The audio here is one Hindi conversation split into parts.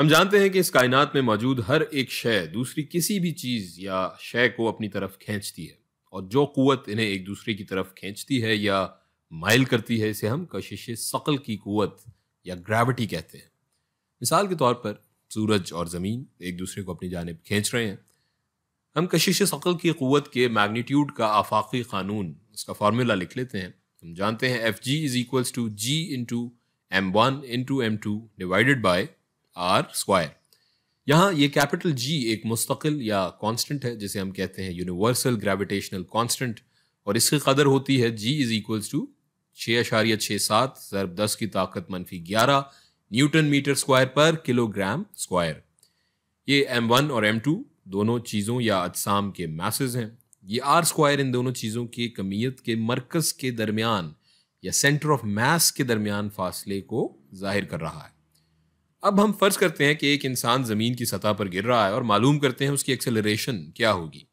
हम जानते हैं कि इस कायनात में मौजूद हर एक शय दूसरी किसी भी चीज़ या शय को अपनी तरफ खींचती है, और जो क़ुव्वत इन्हें एक दूसरे की तरफ खींचती है या माइल करती है, इसे हम कशिश सकल की क़ुव्वत या ग्रेविटी कहते हैं। मिसाल के तौर पर सूरज और ज़मीन एक दूसरे को अपनी जानिब खींच रहे हैं। हम कशिश सकल की क़ुव्वत के मैग्नीट्यूड का आफाक़ी क़ानून, इसका फार्मूला लिख लेते हैं। हम जानते हैं FG = G × m1 × m2 divided by R square. यहाँ ये कैपिटल G एक मुस्तकिल या कांस्टेंट है, जिसे हम कहते हैं यूनिवर्सल ग्रेविटेशनल कांस्टेंट, और इसकी कदर होती है G = 6.67 × 10⁻¹⁰ न्यूटन मीटर स्क्वायर पर किलोग्राम स्क्वायर। ये M1 और M2 दोनों चीज़ों या अजसाम के मैसेज हैं। ये R स्क्वायर इन दोनों चीज़ों के कमियत के मरकज़ के दरमियान या सेंटर ऑफ मास के दरमियान फासले को जाहिर कर रहा है। अब हम फर्ज करते हैं कि एक इंसान ज़मीन की सतह पर गिर रहा है और मालूम करते हैं उसकी एक्सेलरेशन क्या होगी।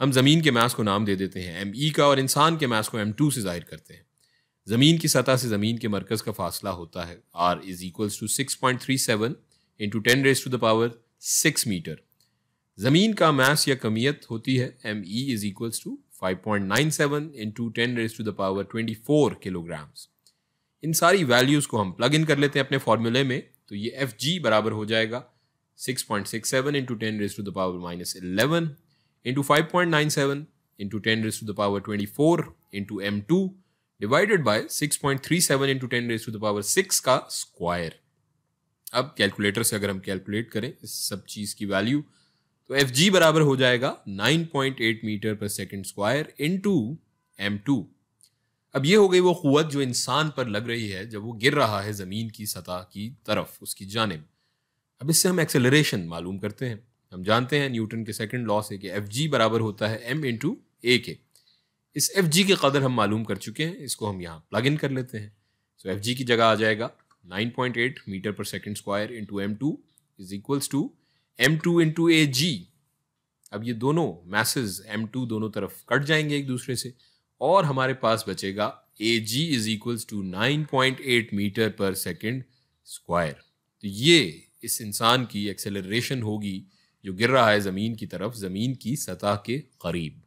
हम ज़मीन के मास को नाम दे देते हैं ME का और इंसान के मास को M2 से जाहिर करते हैं। ज़मीन की सतह से ज़मीन के मरकज़ का फासला होता है R = 6.37 × 10⁻⁶ मीटर। ज़मीन का मास या कमियत होती है ME = 5.97 × 10⁻24 किलोग्राम्स। इन सारी वैल्यूज़ को हम प्लग इन कर लेते हैं अपने फार्मूले में, तो ये FG बराबर हो जाएगा 6.67 × 10⁻² × 5.97 × 10⁻24 × m2 डिवाइडेड बाय 6.37 × 10⁻⁶ का स्क्वायर। अब कैलकुलेटर से अगर हम कैलकुलेट करें इस सब चीज़ की वैल्यू, तो FG बराबर हो जाएगा 9.8 मीटर पर सेकंड स्क्वायर × m2। अब ये हो गई वो क़ुव्वत जो इंसान पर लग रही है जब वो गिर रहा है ज़मीन की सतह की तरफ, उसकी जानिब। अब इससे हम एक्सेलरेशन मालूम करते हैं। हम जानते हैं न्यूटन के सेकंड लॉ से कि FG बराबर होता है m × a के। इस FG की कदर हम मालूम कर चुके हैं, इसको हम यहाँ प्लग इन कर लेते हैं। सो FG की जगह आ जाएगा 9.8 मीटर पर second square × m2 = m2 × a g। अब ये दोनों मैसेज m2 दोनों तरफ कट जाएंगे एक दूसरे से, और हमारे पास बचेगा AG = 9.8 मीटर पर सेकंड स्क्वायर। तो ये इस इंसान की एक्सेलरेशन होगी जो गिर रहा है ज़मीन की तरफ, ज़मीन की सतह के करीब।